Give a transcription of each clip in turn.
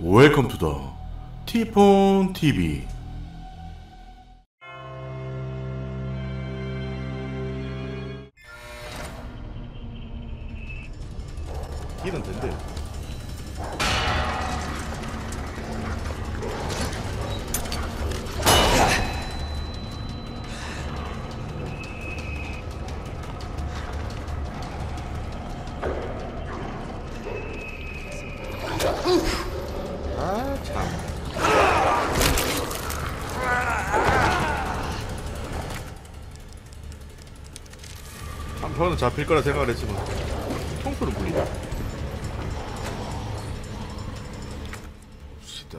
웰컴 투 더 티폰 TV. 길은 된대. 저는 잡힐 거라 생각을 했지만 통수로 물리다. 봅시다.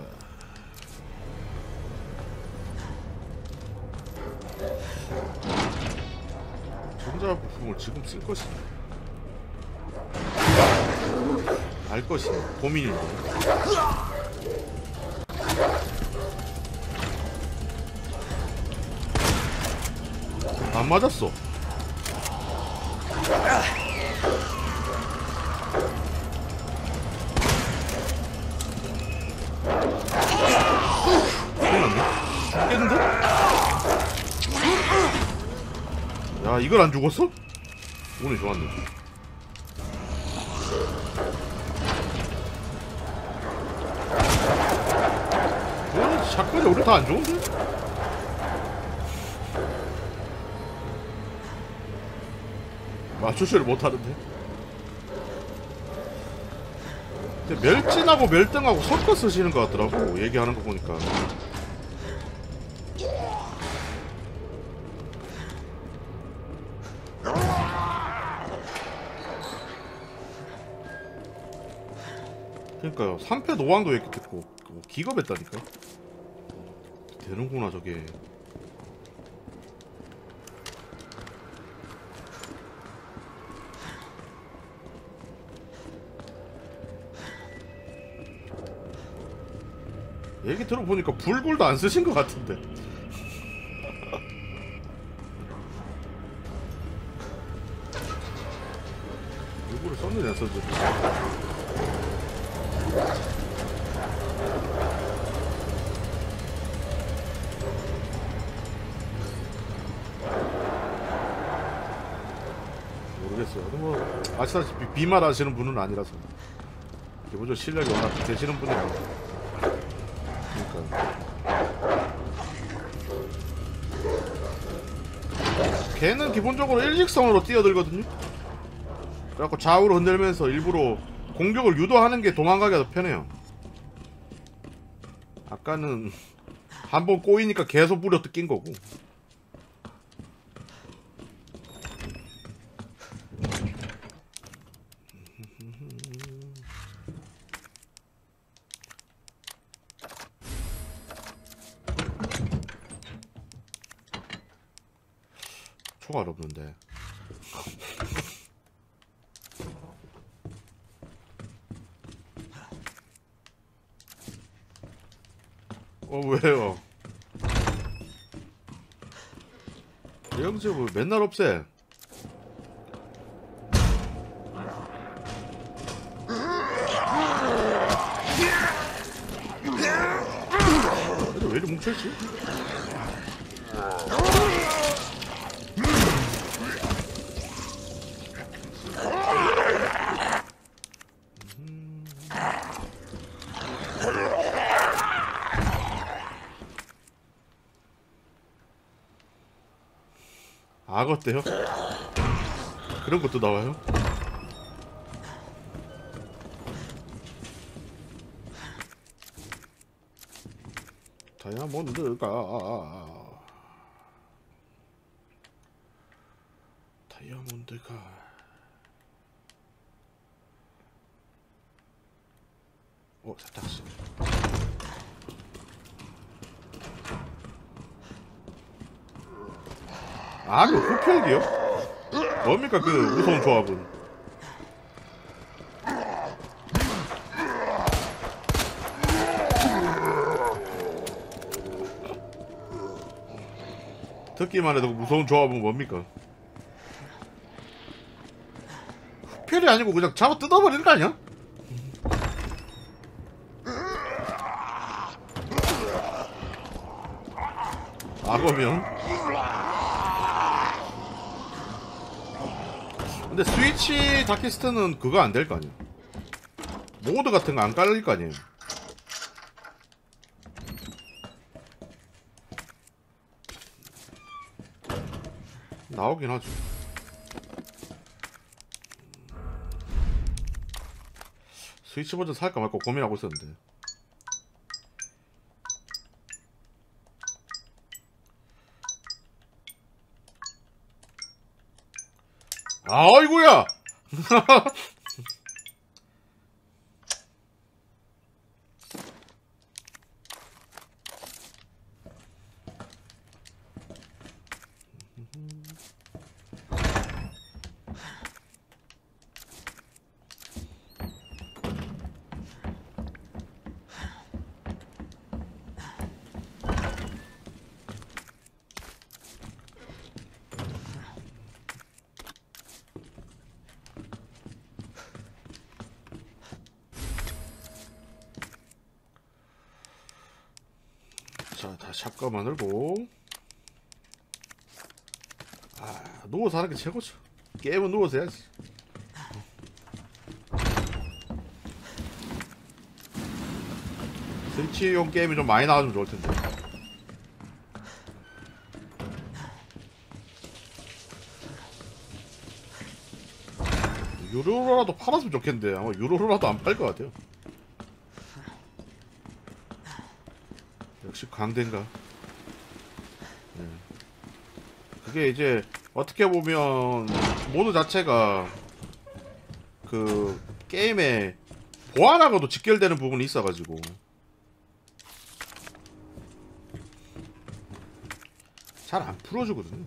전자 부품을 지금 쓸 것이냐, 알 것이냐 고민이네. 안 맞았어. 깨는데? 야, 이걸 안 죽었어? 오늘 좋았네. 야, 작가리 우리 다 안 좋은데? 맞추지를 못하는데. 근데 멸진하고 멸등하고 섞어 쓰시는 것 같더라고, 얘기하는 거 보니까. 그니까요, 3패 노왕도 했고 기겁했다니까. 되는구나 저게. 얘기 들어보니까 불굴도 안 쓰신 것 같은데. 불굴을 썼는지 안 썼는지. 모르겠어요. 뭐 아시다시피 비말하시는 분은 아니라서. 기본적으로 실력이 워낙 되시는 분이 아니고. 걔는 기본적으로 일직선으로 뛰어들거든요. 그래갖고 좌우로 흔들면서 일부러 공격을 유도하는 게 도망가기가 더 편해요. 아까는 한번 꼬이니까 계속 뿌려 뜯긴 거고. 초가 어렵는데. 왜요? 영재 뭐 맨날 없애. 근데 왜 이리 뭉쳐있지? 어때요? 그런 것도 나와요? 다이아몬드가 세탁실. 아니, 호평기요? 뭡니까 그 무서운 조합은? 듣기만 해도 무서운 조합은 뭡니까? 흡혈이 아니고 그냥 잡아 뜯어버리는 거 아니야? 악어면. 근데 스위치 다키스트는 그거 안 될 거 아니야. 모드 같은 거 안 깔릴 거 아니에요. 나오긴 하죠. 스위치 버전 살까 말까 고민하고 있었는데. 아이고야! 자, 다시 샷건 만들고. 아, 누워서 하는 게 최고죠. 게임은 누워서 해야지. 스위치용 게임이 좀 많이 나와주면 좋을 텐데. 유로로라도 팔았으면 좋겠는데, 아마 유로로라도 안 팔 것 같아요. 역시 광대인가? 네. 그게 이제 어떻게 보면 모드 자체가 그 게임에 보안하고도 직결되는 부분이 있어가지고 잘 안 풀어주거든요.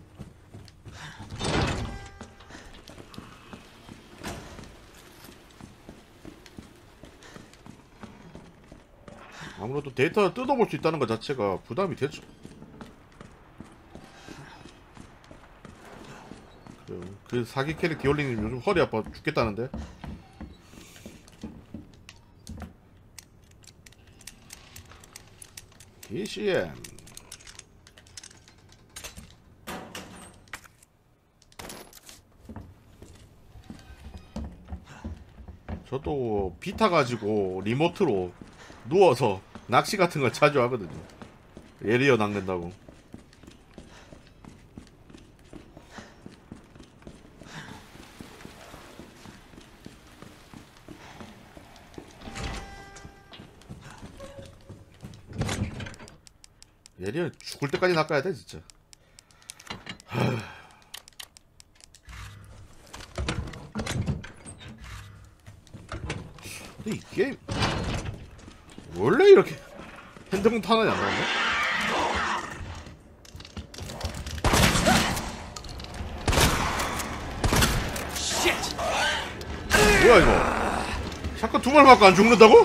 아무래도 데이터를 뜯어볼 수 있다는 것 자체가 부담이 되죠. 그래요. 그 사기 캐릭 디올링님 요즘 허리 아파 죽겠다는데. DCM 저도 비타 가지고 리모트로 누워서 낚시 같은 걸 자주 하거든요. 예리어 낚는다고. 예리어 죽을 때까지 낚아야 돼 진짜. 근데 이 게임 원래 이렇게 핸드폰 탄환이 안 나왔나? 뭐야 이거? 샷건 두 발 맞고 안 죽는다고?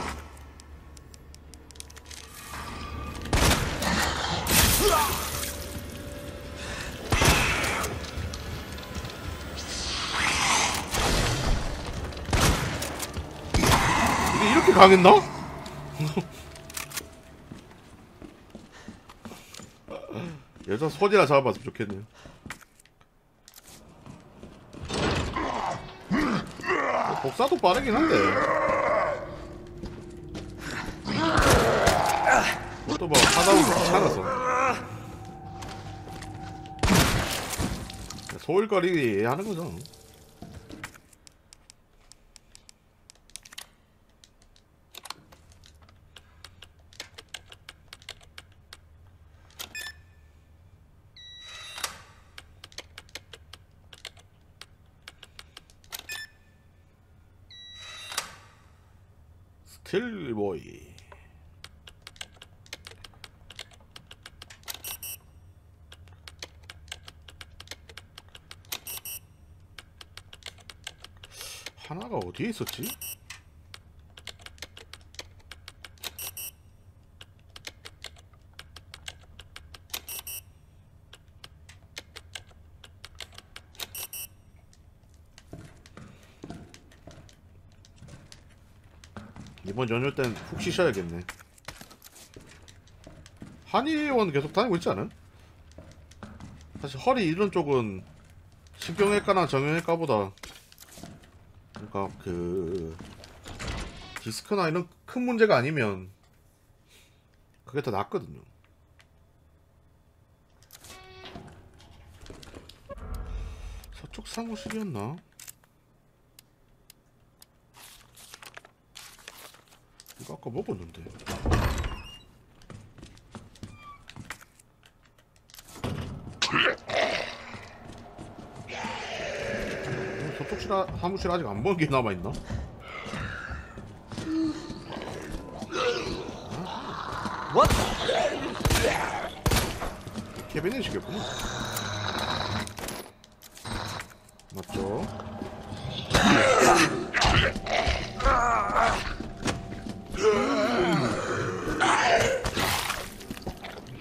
이게 이렇게 강했나? 여자 소지나 잡아봤으면 좋겠네요. 복사도 빠르긴 한데 또 막 하다보면 귀찮아서. 소일거리 하는거죠. 스틸보이 하나가 어디에 있었지? 이번 연휴 땐 푹 쉬셔야겠네. 한의원 계속 다니고 있지 않은? 사실 허리 이런 쪽은 신경외과나 정형외과보다 그러니까 그 디스크나 이런 큰 문제가 아니면 그게 더 낫거든요. 저쪽 사무실이었나? 이거 아까 먹었는데. 저쪽 사무실 아직 안 본 게 남아있나? 캐비닛이겠구나. 맞죠?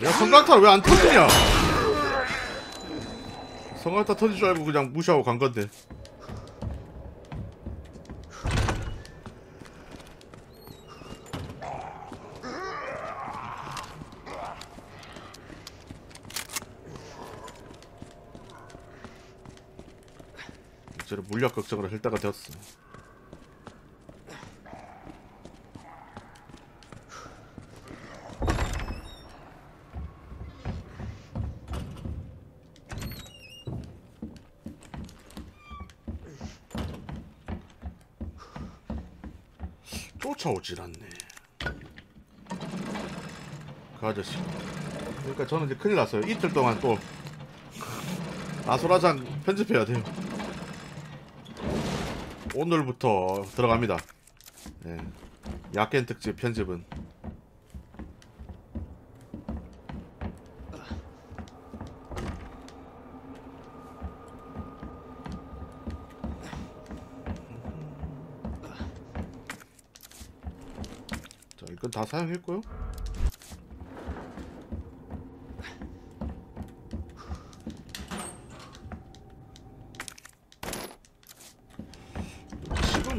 야, 성강타 왜 안 터지냐? 성강타 터질 줄 알고 그냥 무시하고 간 건데. 물약 걱정을 할 때가 되었어. 쫓아오질 않네. 그 아저씨. 그러니까 저는 이제 큰일 났어요. 이틀 동안 또 아소라장 편집해야 돼요. 오늘부터 들어갑니다. 네. 야켄 특집 편집은 자, 이건 다 사용했고요.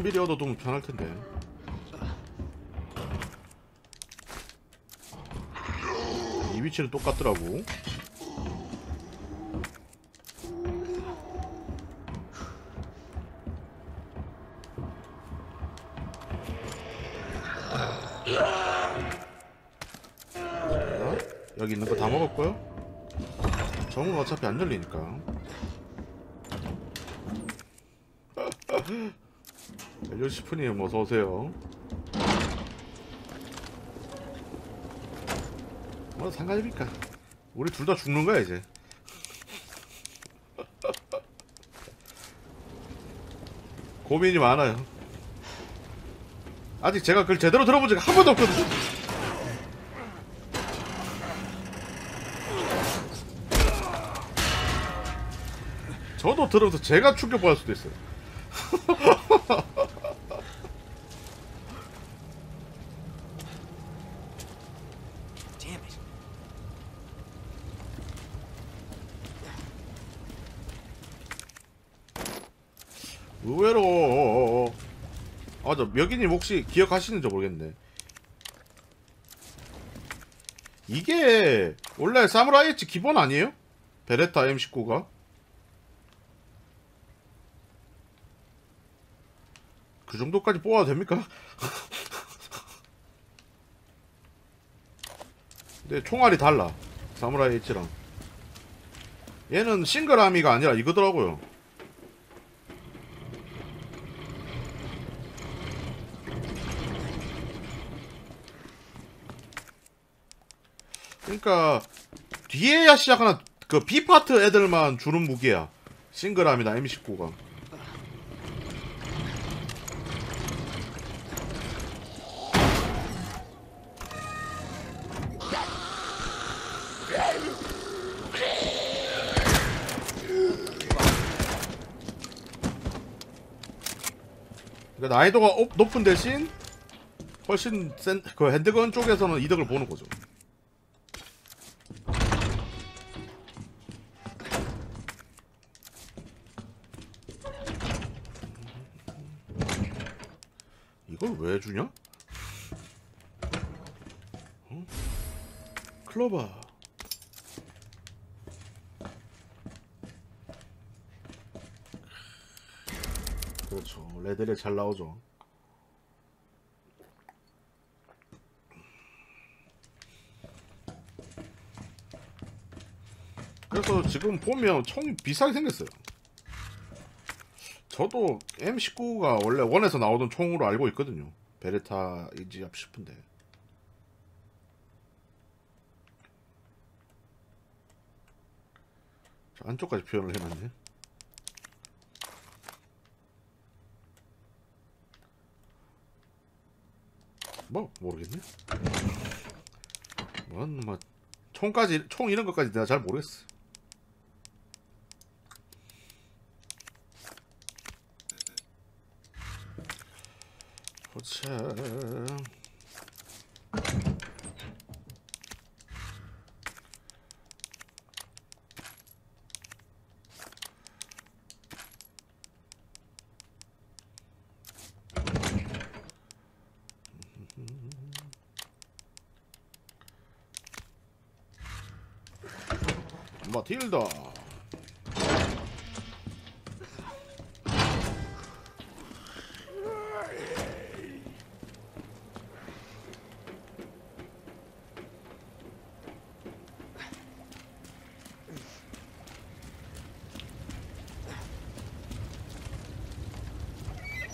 미리 얻어두면 편할 텐데. 이 위치는 똑같더라고. 자, 여기 있는 거 다 먹었고요. 정은 어차피 안 열리니까. 요시프님 어서오세요. 뭐 상관입니까? 우리 둘 다 죽는거야 이제. 고민이 많아요. 아직 제가 그걸 제대로 들어본 적이 한 번도 없거든요. 저도 들으면서 제가 충격받을 수도 있어요. 의외로 맞아. 멱이님 혹시 기억하시는지 모르겠네. 이게 원래 사무라이 엣지 기본 아니에요? 베레타 M19가 그 정도까지 뽑아도 됩니까? 근데 총알이 달라. 사무라이 엣지랑 얘는 싱글아미가 아니라 이거더라고요. 그니까 뒤에야 시작하는 그 B파트 애들만 주는 무기야. 싱글함이나 M19가 그러니까 난이도가 높은 대신 훨씬 센 그 핸드건 쪽에서는 이득을 보는 거죠. 왜 주냐? 어? 클로버 레드레 잘 나오죠. 그래서 지금 보면 총이 비싸게 생겼어요. 저도 M19가 원래 원에서 나오던 총으로 알고 있거든요. 베레타이지 싶은데. 자, 안쪽까지 표현을 해놨네. 뭐 모르겠네. 뭔 뭐 총까지 총 이런 것까지 내가 잘 모르겠어. 자, 마틸다.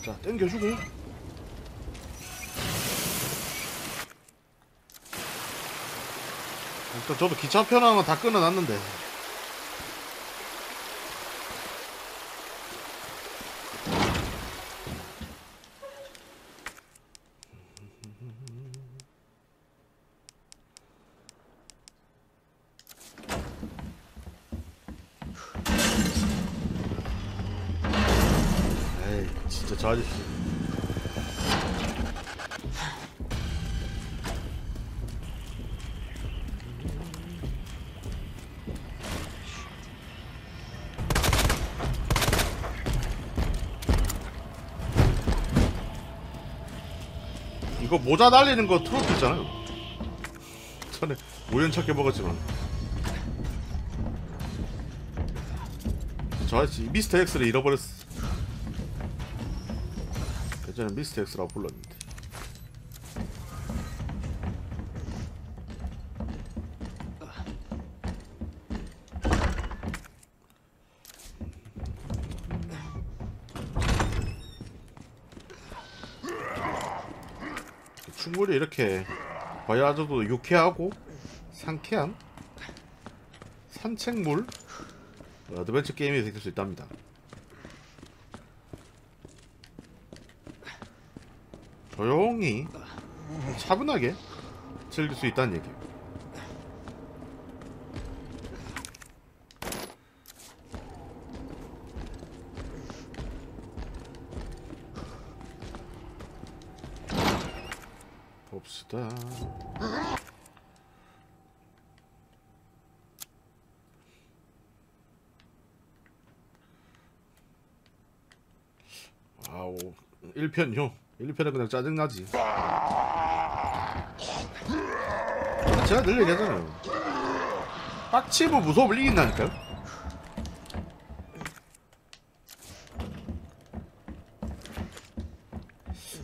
자, 땡겨주고. 일단 저도 기차 편함은 다 끊어놨는데. 이거 모자 달리는 거 트로피 있잖아요. 전에 우연찮게 먹었지만 저 아저씨 미스터 X를 잃어버렸어. 예전에 미스터 X라고 불렀는데. 충분히 이렇게 바야흐도 유쾌하고 상쾌한 산책물 어드벤처 게임이 생길 수 있답니다. 조용히 차분하게 즐길 수 있다는 얘기예요. 봅시다. 아우 1편요. 1편은 그냥 짜증나지. 제가 늘 얘기하잖아요. 빡치면 무서움을 이긴다니까요.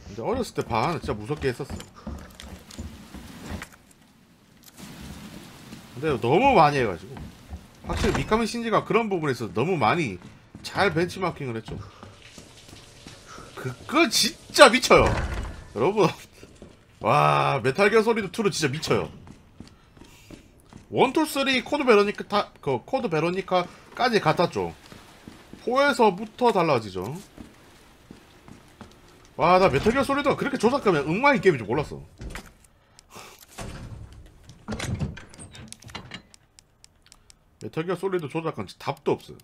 근데 어렸을 때 바하는 진짜 무섭게 했었어. 근데 너무 많이 해가지고 확실히 미카미 신지가 그런 부분에 있어서 너무 많이 잘 벤치마킹을 했죠. 그거 진짜 미쳐요 여러분. 와 메탈기어 소리드 2로 진짜 미쳐요. 1, 2, 3 코드 베로니카 코드 베로니카까지 같았죠. 4에서부터 달라지죠. 와 나 메탈기어 소리드가 그렇게 조작하면 엉망인 게임인 줄 몰랐어. 메탈기어 소리드 조작한 답도 없어요.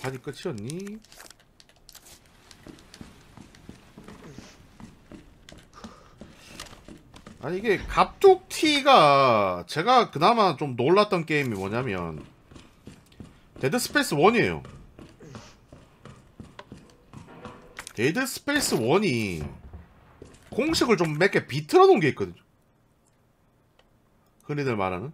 바디 끝이었니? 아니 이게 갑툭튀가 제가 그나마 좀 놀랐던 게임이 뭐냐면 데드 스페이스 1이에요. 데드 스페이스 1이 공식을 좀 몇 개 비틀어 놓은 게 있거든요. 흔히들 말하는.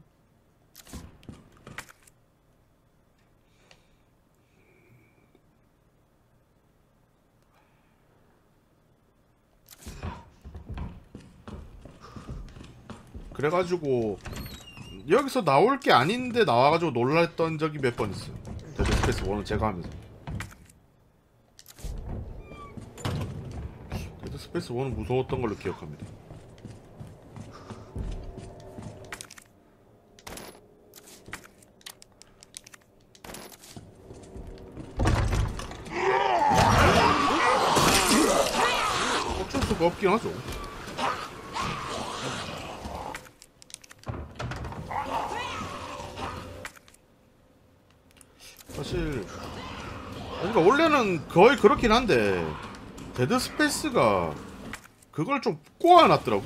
그래가지고 여기서 나올 게 아닌데 나와가지고 놀랐던 적이 몇 번 있어요. 데드 스페이스 1을 제가 하면서. 데드 스페이스 1은 무서웠던 걸로 기억합니다. 어쩔 수가 없긴 하죠. 사실 그러니까 원래는 거의 그렇긴 한데 데드 스페이스가 그걸 좀 꼬아놨더라고.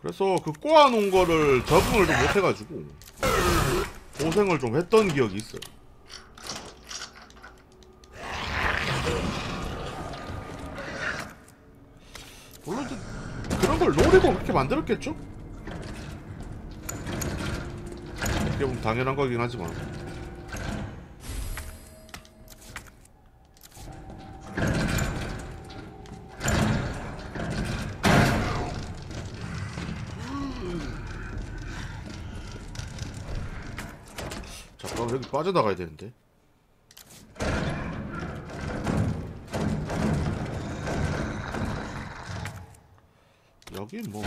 그래서 그 꼬아놓은 거를 적응을 좀 못해가지고 고생을 좀 했던 기억이 있어요. 물론 그런 걸 노리고 그렇게 만들었겠죠? 이게 뭐 당연한 거긴 하지만. 잠깐 여기 빠져나가야 되는데. 여기 뭐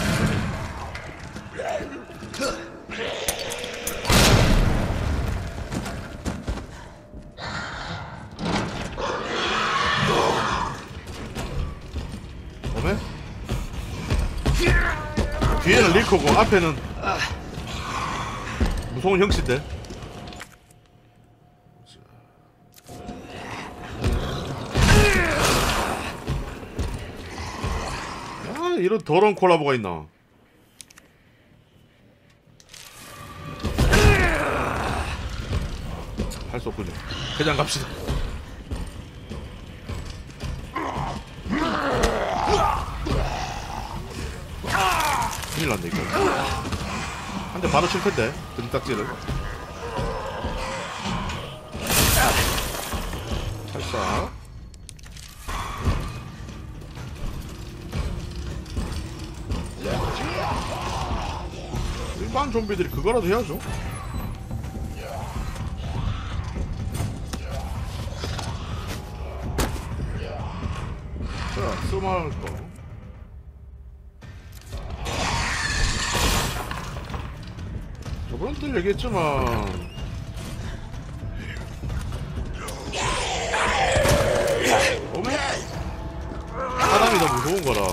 어메? 뒤에는 리코고 앞에는 무서운 형씨인데. 이런 더러운 콜라보가 있나? 할 수 없군요. 그냥 갑시다. 큰일 났네 이거. 한 대 바로 칠 텐데 등딱지를. 살짝. 일반 좀비들이 그거라도 해야죠. 자, 쓸만할 거. 저번에도 얘기했지만 어메? 사람이 더 무서운 거라.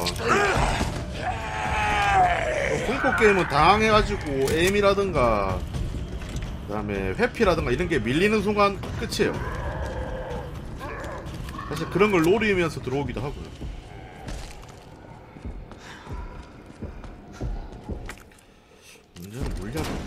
공포게임은 당황해가지고 에임이라든가 그 다음에 회피라든가 이런게 밀리는 순간 끝이에요. 사실 그런걸 노리면서 들어오기도 하고요. 문제는 물량이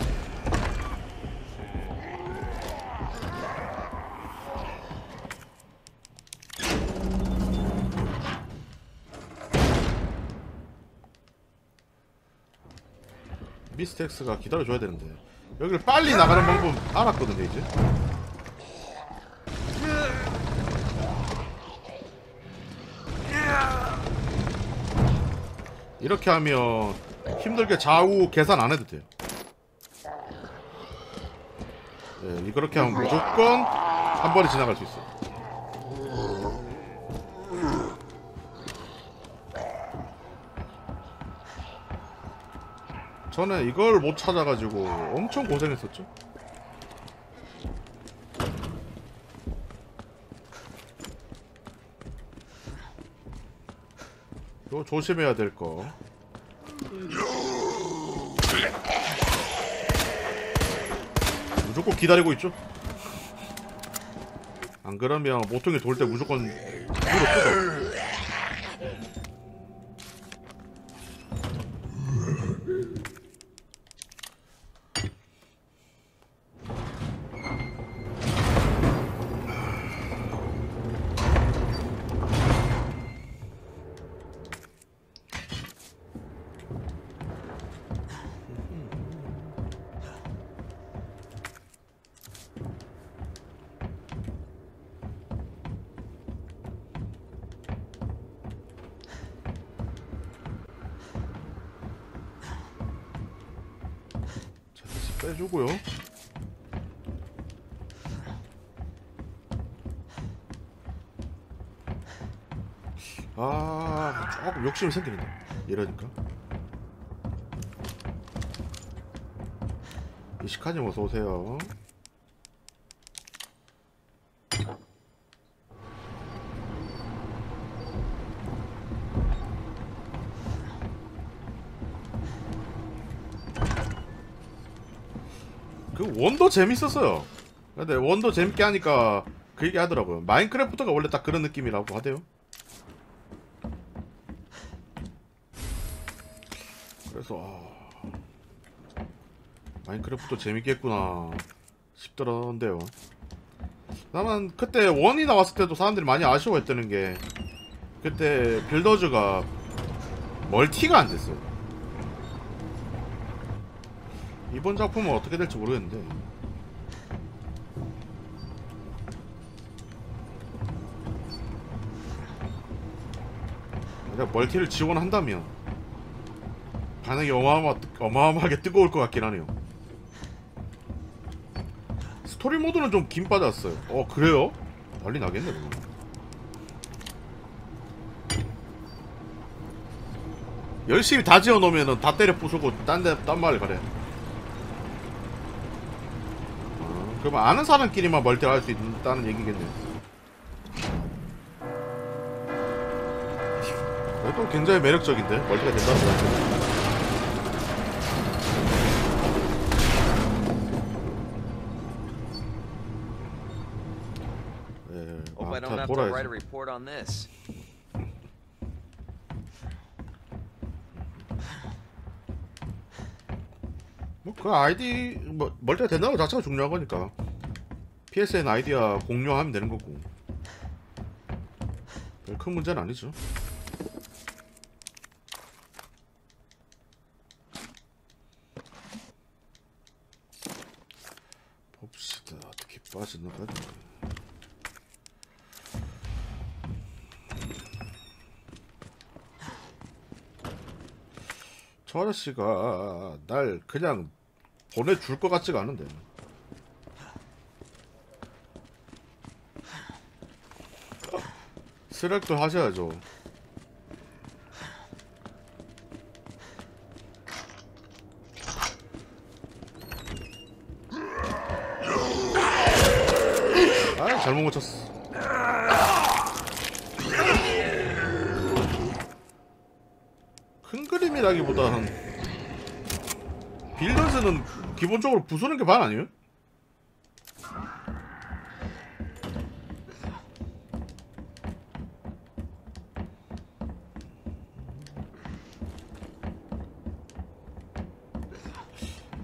미스텍스가 기다려줘야 되는데 여기를 빨리 나가는 방법 알았거든요. 이제 이렇게 하면 힘들게 좌우 계산 안 해도 돼요. 네, 이렇게 하면 무조건 한 번에 지나갈 수 있어요. 전에 이걸 못 찾아가지고 엄청 고생했었죠. 이거 조심해야 될 거. 무조건 기다리고 있죠. 안 그러면 모퉁이 돌 때 무조건 뒤로 뜯어. 빼주고요. 아, 조금 욕심이 생기는데 이러니까. 이시카님 어서오세요. 그 원도 재밌었어요. 근데 원도 재밌게 하니까 그 얘기 하더라고요. 마인크래프트가 원래 딱 그런 느낌이라고 하대요. 그래서 아, 마인크래프트 재밌겠구나 싶더라는데요. 다만 그때 원이 나왔을 때도 사람들이 많이 아쉬워했다는 게, 그때 빌더즈가 멀티가 안 됐어요. 이번 작품은 어떻게 될지 모르겠는데, 내가 멀티를 지원한다면 반응이 어마어마하게 뜨거울 것 같긴 하네요. 스토리 모드는 좀 긴 빠졌어요. 어, 그래요? 난리 나겠네 그거. 열심히 다 지어놓으면 다 때려 부수고 딴 말을 가래. 그럼 아는 사람끼리만 멀티를 할 수 있다는 얘기겠네요. 이것도 굉장히 매력적인데, 멀티가 된다는 거. 예, 다 돌아야지. 뭐 그 아이디 멀티가 된다는 거 자체가 중요한 거니까 PSN 아이디야 공유하면 되는 거고 별 큰 문제는 아니죠. 봅시다 어떻게 빠지는가. 저 아저씨가 날 그냥 보내줄 것 같지가 않은데. 스렉도 하셔야죠. 아, 잘못 고쳤어. 큰 그림이라기보다는 빌더스는 기본적으로 부수는 게 반 아니에요?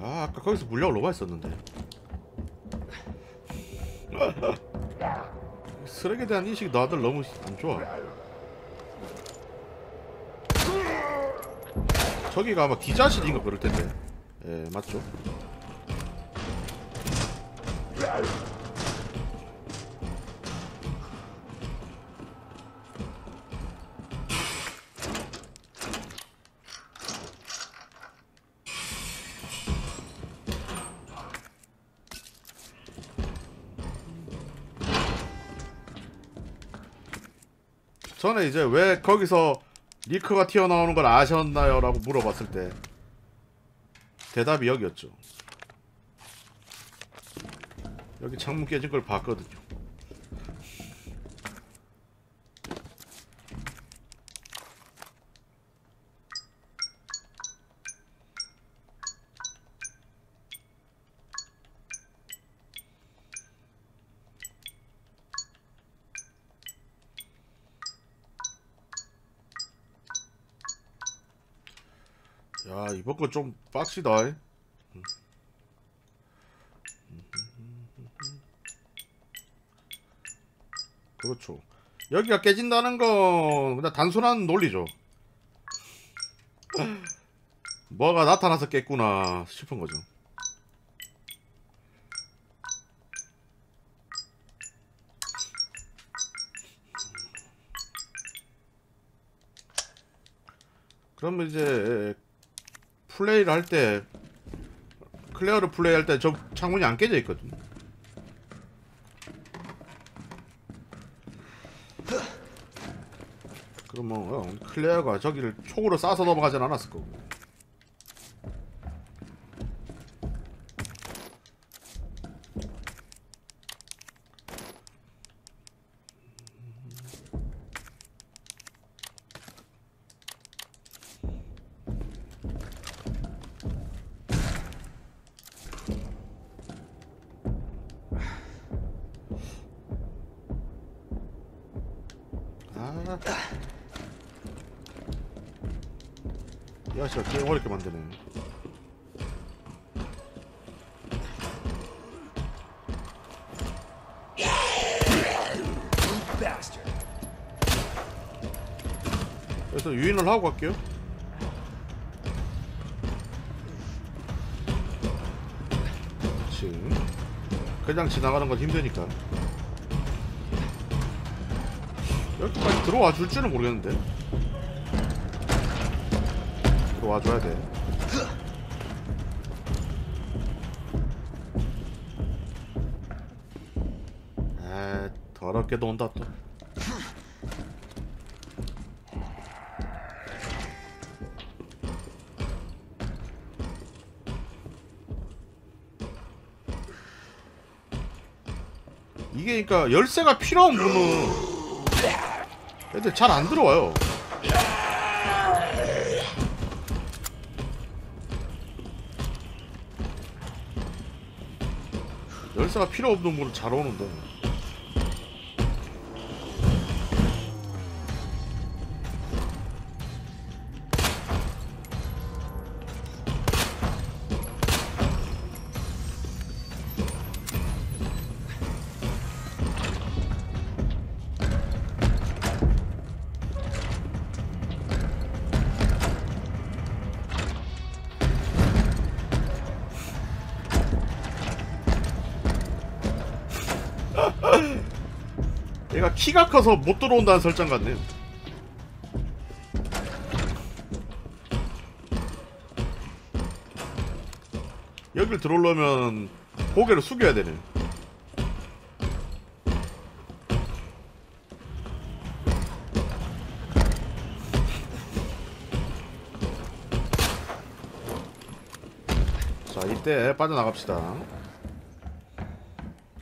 아, 아까 거기서 물량 로바 있었는데. 쓰레기에 대한 인식이 다들 너무 안 좋아. 저기가 아마 기자실인가 그럴 텐데. 예, 맞죠? 전에 이제 왜 거기서 리크가 튀어나오는 걸 아셨나요? 라고 물어봤을 때 대답이 여기였죠. 여기 창문 깨진 걸 봤거든요. 야, 이번 거 좀 빡시다. 그렇죠. 여기가 깨진다는 건 그냥 단순한 논리죠. 뭐가 나타나서 깼구나 싶은 거죠. 그럼 이제 플레이를 할 때 클레어를 플레이할 때 저 창문이 안 깨져 있거든. 그럼 뭐 클레어가 저기를 총으로 쏴서 넘어가진 않았을 거고. 야시가 게임 어렵게 만드네. 그래서 유인을 하고 갈게요. 지금 그냥 지나가는 건 힘드니까. 여기까지 들어와 줄 줄은 모르겠는데. 들어와줘야 돼. 에 더럽게도 온다 또. 이게 그러니까 열쇠가 필요 없는 거는 애들 잘 안 들어와요. 열쇠가 필요 없는 물은 잘 오는데. 얘가 키가 커서 못 들어온다는 설정 같네요. 여길 들어오려면 고개를 숙여야 되네. 자, 이때 빠져나갑시다.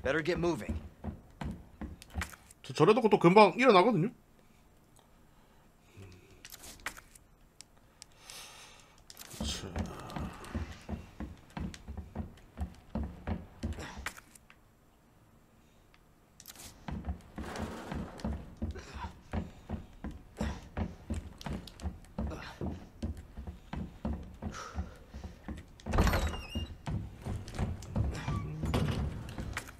Better get moving. 저래놓고 또 금방 일어나거든요.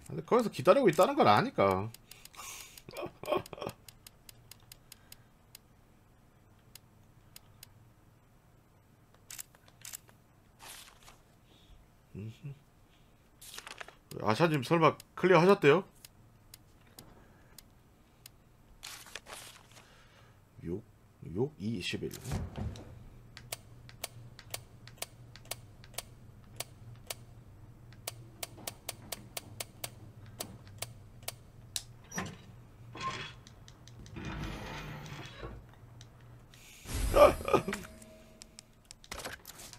근데 거기서 기다리고 있다는 걸 아니까. 아샤님 설마 클리어 하셨대요? 욕 21.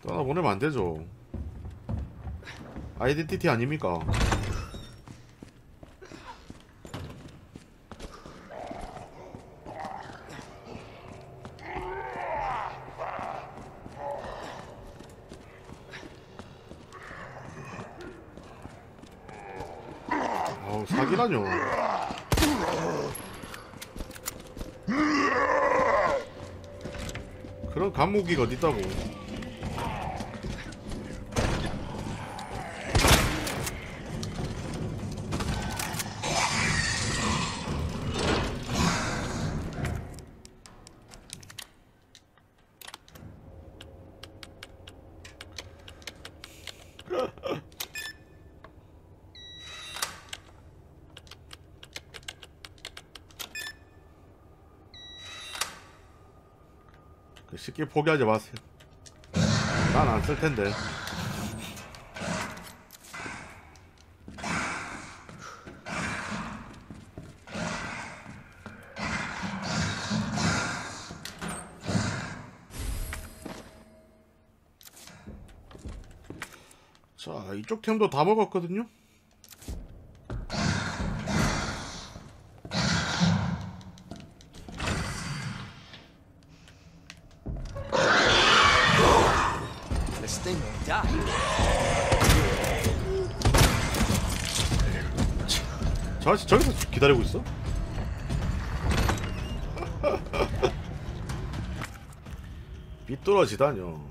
떠나 보내면 안 되죠. 아이덴티티 아닙니까? 사기라뇨. 그런 감옥이 어딨다고. 쉽게 포기하지 마세요. 난 안 쓸 텐데. 자, 이쪽 템도 다 먹었거든요. 저기서 기다리고 있어? 빗떨어지다뇨.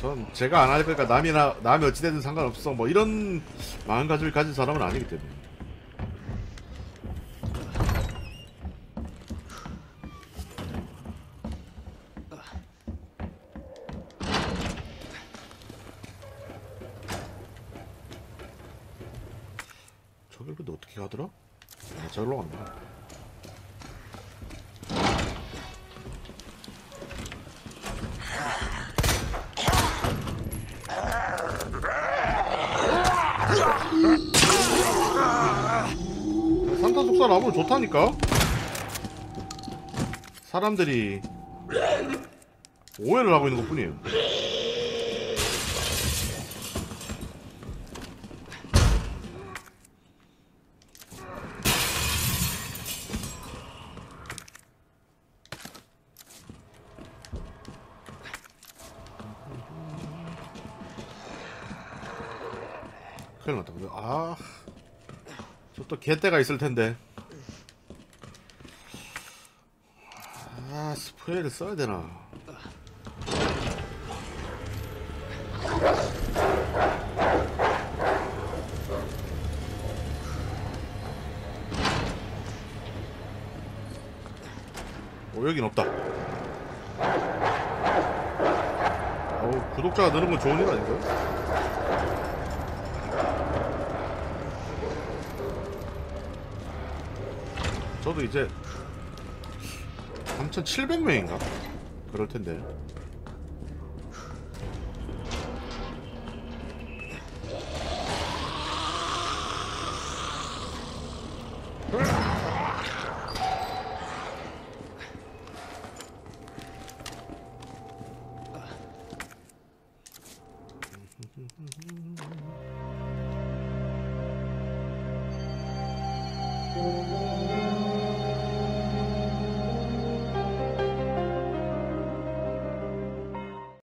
전 제가 안 할 거니까 남이 어찌되든 상관없어 뭐 이런 마음가짐을 가진 사람은 아니기 때문에. 좋다니까? 사람들이 오해를 하고 있는 것 뿐이에요. 큰일 났다. 아, 저 또 개떼가 있을 텐데. 스프레이를 써야 되나? 오, 여긴 없다. 어우, 구독자가 느는 건 좋은 일 아닌가요? 저도 이제 3,700명인가? 그럴텐데.